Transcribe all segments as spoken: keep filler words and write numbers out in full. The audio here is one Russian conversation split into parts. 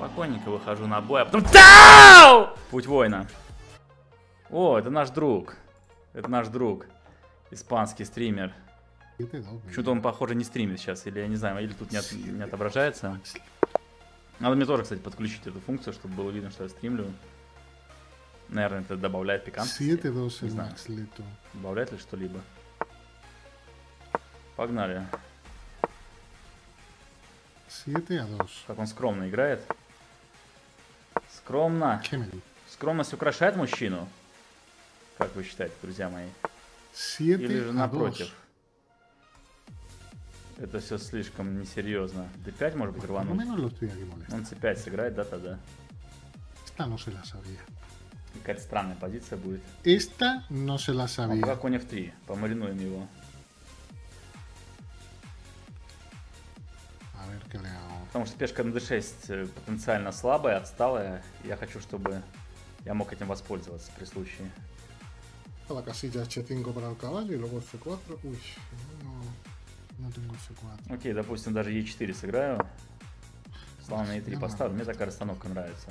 Спокойненько выхожу на бой, а потом... Тау! Путь воина. О, это наш друг. Это наш друг. Испанский стример. Почему-то он, похоже, не стримит сейчас. Или, я не знаю, или тут не, от... не отображается. Надо мне тоже, кстати, подключить эту функцию, чтобы было видно, что я стримлю. Наверное, это добавляет пикантности. Не знаю. Добавляет ли что-либо? Погнали. Как он скромно играет. Скромно. Скромность украшает мужчину? Как вы считаете, друзья мои? Или же напротив? Это все слишком несерьезно. дэ пять может быть рвануть? Он цэ пять сыграет, да, тогда. Какая-то странная позиция будет. Он пока конь эф три. Помаринуем его. Потому что пешка на дэ шесть потенциально слабая, отсталая. Я хочу, чтобы я мог этим воспользоваться при случае. Окей, допустим, даже е четыре сыграю. Слон на е три поставлю. Мне такая расстановка нравится.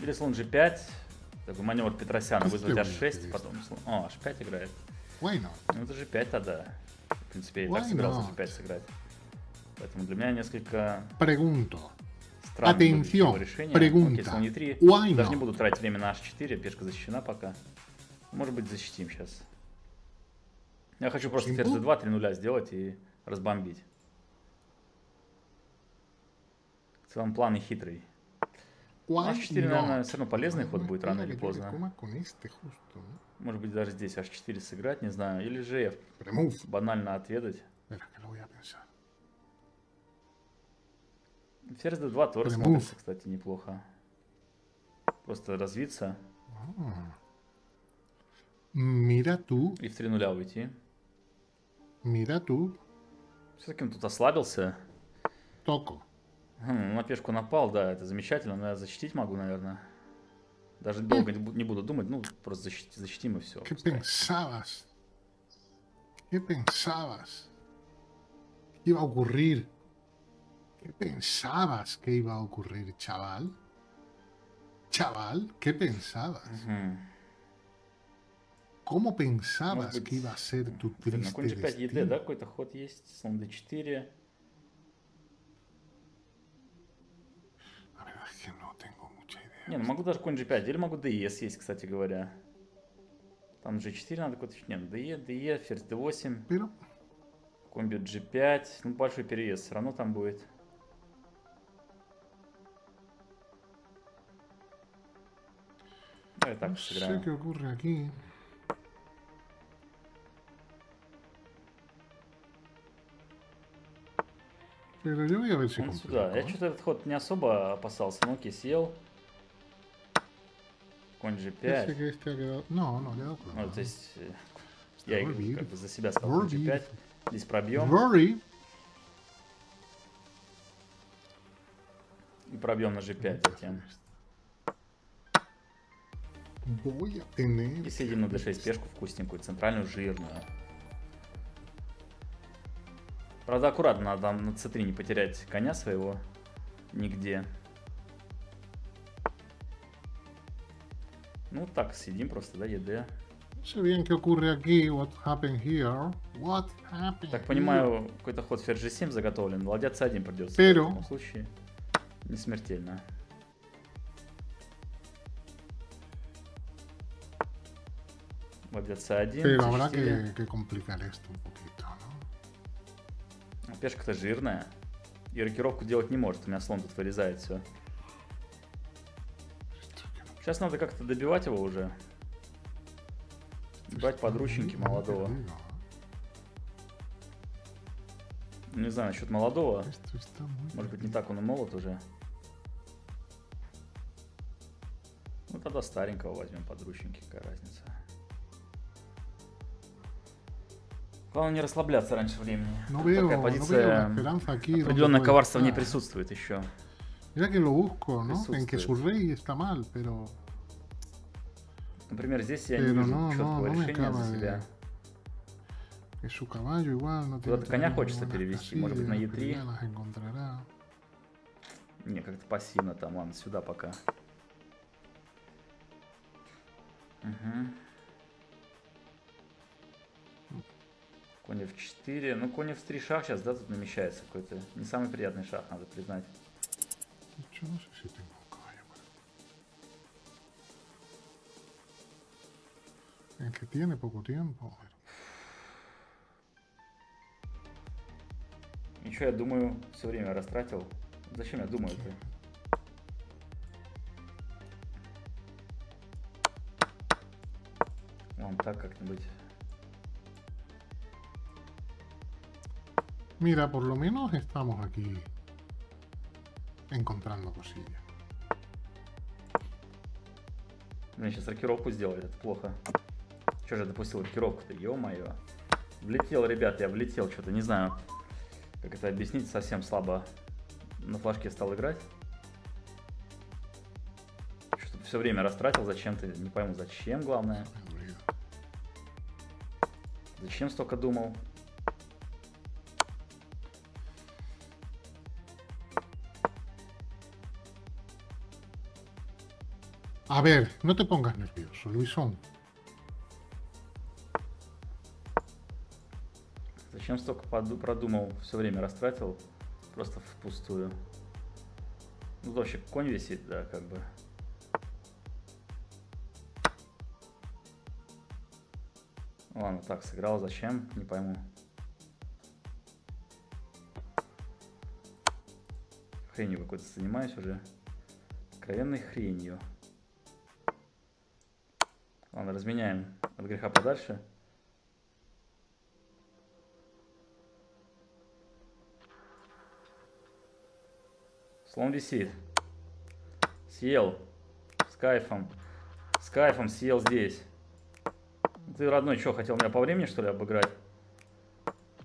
Или слон джи пять. Такой маневр Петросяна. Вызвать аш шесть, потом слон... О, аш пять играет. Ну это джи пять тогда. В принципе, я и так собирался джи пять сыграть. Поэтому для меня несколько странных решений. Окей, слон е три. Даже не буду тратить время на аш четыре. Пешка защищена пока. Может быть, защитим сейчас. Я хочу просто ферзь дэ два, три нуля сделать и разбомбить. В целом план и хитрый. аш четыре, наверное, все равно полезный ход будет рано или поздно. Может быть, даже здесь аш четыре сыграть, не знаю. Или же эф. Банально отведать. Ферзь дэ два тоже смотрится, кстати, неплохо. Просто развиться. Мира ту. И в три нуля уйти. Мира ту. Все-таки он тут ослабился. Току. Хм, на пешку напал, да, это замечательно, но я защитить могу, наверное. Даже долго не буду думать, ну, просто защити, защитим и все. Ты pensabas? Ты pensabas? ¿Qué iba a ocurrir? ¿Qué pensabas que iba a ocurrir, chaval? Chaval, ¿qué pensabas? Uh-huh. ¿Cómo pensabas que iba a ser tu triste destino? На конь джи пять, да, какой-то ход есть, слон дэ четыре. Не, ну могу даже конь джи пять, или могу дэ е съесть, кстати говоря. Там джи четыре надо какой-то... Не, дэ е, дэ е, ферзь дэ восемь. Конь бьет джи пять. Ну, большой переезд все равно там будет. Давай так сыграем. Он сюда. Я что-то этот ход не особо опасался. Ну, окей, съел. Конь джи пять. Ну, то есть я играю, как бы за себя сказал конь джи пять. Здесь пробьем. И пробьем на джи пять затем. И съедим на дэ шесть пешку вкусненькую, центральную, жирную. Правда, аккуратно надо на цэ три не потерять коня своего нигде. Ну так, сидим просто, да, е дэ. Так понимаю, какой-то ход ферзь джи семь заготовлен. Ладья цэ один придется. В любом случае, не смертельно. Ладья цэ один. А пешка-то жирная. И рокировку делать не может. У меня слон тут вырезает все. Сейчас надо как-то добивать его уже. Брать подручники молодого. Не знаю, насчет молодого. Может быть, не так он и молод уже. Ну тогда старенького возьмем подручники, какая разница. Главное не расслабляться раньше времени. Такая позиция, определенное коварство в ней присутствует еще. Например, здесь я не вижу четкого решения за себя. Куда-то коня хочется перевести, может быть, на е три. Не, как-то пассивно там. Ладно, сюда пока. Угу. Конь эф четыре. Ну, конь эф три шах сейчас, да, тут намещается какой-то. Не самый приятный шах, надо признать. Ничего себе ты. Que tiene poco tiempo. Ничего, я думаю, все время растратил. Зачем я думаю-то? Вон так как-нибудь. Mira, por lo menos estamos aquí encontrando cosillas. Мне сейчас рокировку сделали, это плохо. Что же я допустил рокировку-то, ё-моё. Влетел, ребят, я влетел что-то, не знаю, как это объяснить, совсем слабо на флажке стал играть. Что-то все время растратил зачем-то, не пойму зачем, главное. Зачем столько думал? A ver, no te pongas nervioso, Luisón. Зачем столько продумал, все время растратил, просто впустую. Ну, вообще конь висит, да, как бы. Ладно, так, сыграл, зачем, не пойму. Хренью какой-то занимаюсь уже. Откровенной хренью. Ладно, разменяем от греха подальше. Слон висит. Съел. С кайфом. С кайфом съел здесь. Ты, родной, что, хотел меня по времени, что ли, обыграть?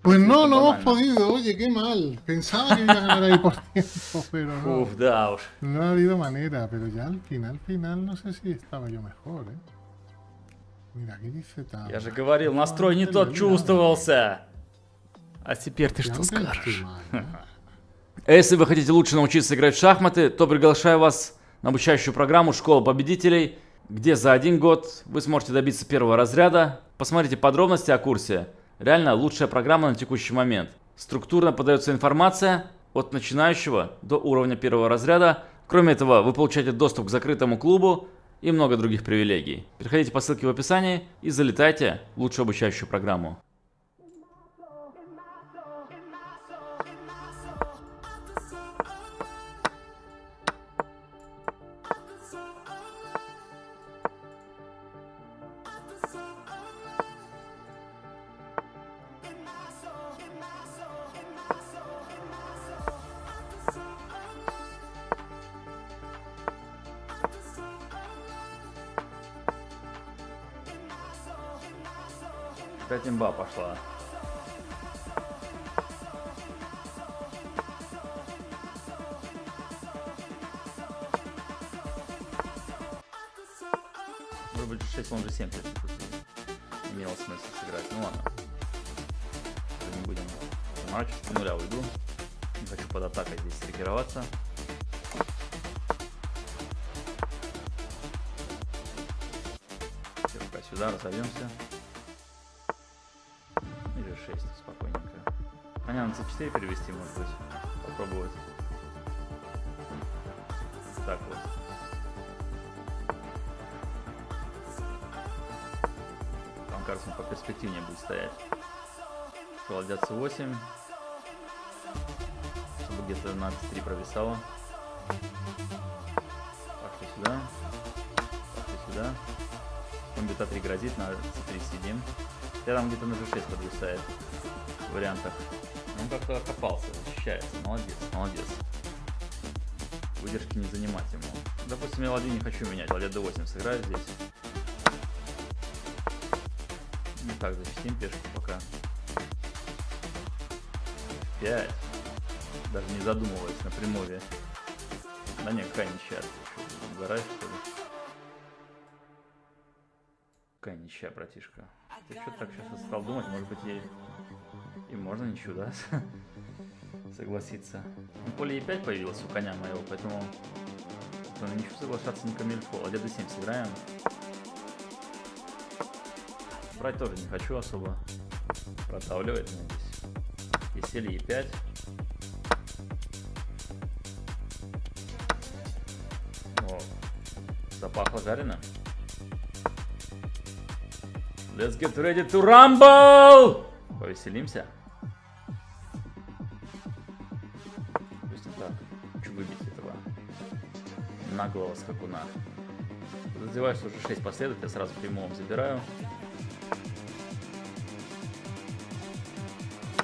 Pues no, no hemos podido. Oye, qué mal. Pensaba que iba a ganar ahí por tiempo, pero no. Uf, да уж. No ha habido manera, pero ya al final, final, no sé si estaba yo mejor, ¿eh? Я же говорил, настрой не тот чувствовался. А теперь ты что скажешь? Если вы хотите лучше научиться играть в шахматы, то приглашаю вас на обучающую программу «Школа победителей», где за один год вы сможете добиться первого разряда. Посмотрите подробности о курсе. Реально лучшая программа на текущий момент. Структурно подается информация от начинающего до уровня первого разряда. Кроме этого, вы получаете доступ к закрытому клубу и много других привилегий. Переходите по ссылке в описании и залетайте в лучшую обучающую программу. Опять имба пошла. Может быть, шесть, он же семь, если имело смысл сыграть. Ну ладно. Не будем заморачиваться. Нуля уйду. Не хочу под атакой здесь триггироваться. Пока сюда разовьемся. шесть спокойненько. Понятно, цэ четыре перевести, может быть. Попробовать. Так вот. Там, кажется, он по перспективнее будет стоять. Ладья цэ восемь. Чтобы где-то на цэ три провисало. Пошли сюда. Пошли сюда. Комбита три грозит, на цэ три сидим. Я там где-то на жэ шесть подвисает в вариантах. Он как-то окопался, защищается. Молодец, молодец. Выдержки не занимать ему. Допустим, я ладью не хочу менять. Ладья дэ восемь сыграю здесь. Ну так, защитим пешку пока. эф пять. Даже не задумываясь напрямую. Да не, какая ничья. Угораешь, что ли? Какая ничья, братишка. Я что-то так сейчас стал думать, может быть, ей и можно ничего, да? согласиться. Ну, поле е пять появилось у коня моего, поэтому на ничего соглашаться не камильфо. А где-то семь сыграем. Брать тоже не хочу особо. Протавливает, надеюсь. И сели е пять. О, запахло жарено. Let's get ready to rumble! Повеселимся. Допустим так. Хочу выбить этого наглого скакуна. Задеваешься уже шесть последовательно, я сразу прямом забираю.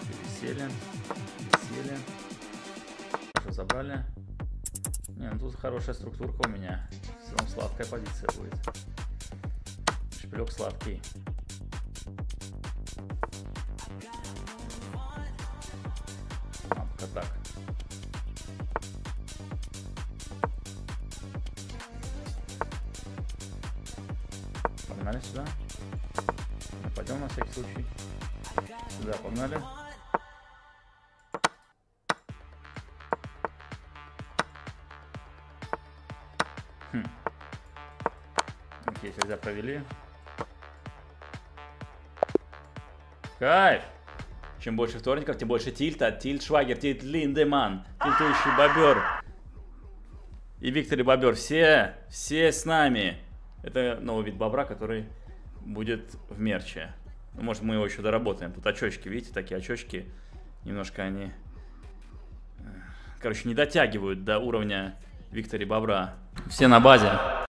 Пересели. Пересели. Все забрали. Не, ну тут хорошая структурка у меня. В целом сладкая позиция будет. Шпилек сладкий. Так. Погнали сюда. Нападем на всякий случай. Сюда погнали. Хм. Окей, сюда провели. Кайф! Чем больше вторников, тем больше тильта. Тильт Швагер, тильт Линдеман, тильтующий бобер. И Виктор и бобер. Все, все с нами. Это новый вид бобра, который будет в мерче. Ну, может, мы его еще доработаем. Тут очечки, видите, такие очечки. Немножко они, короче, не дотягивают до уровня Виктора и бобра. Все на базе.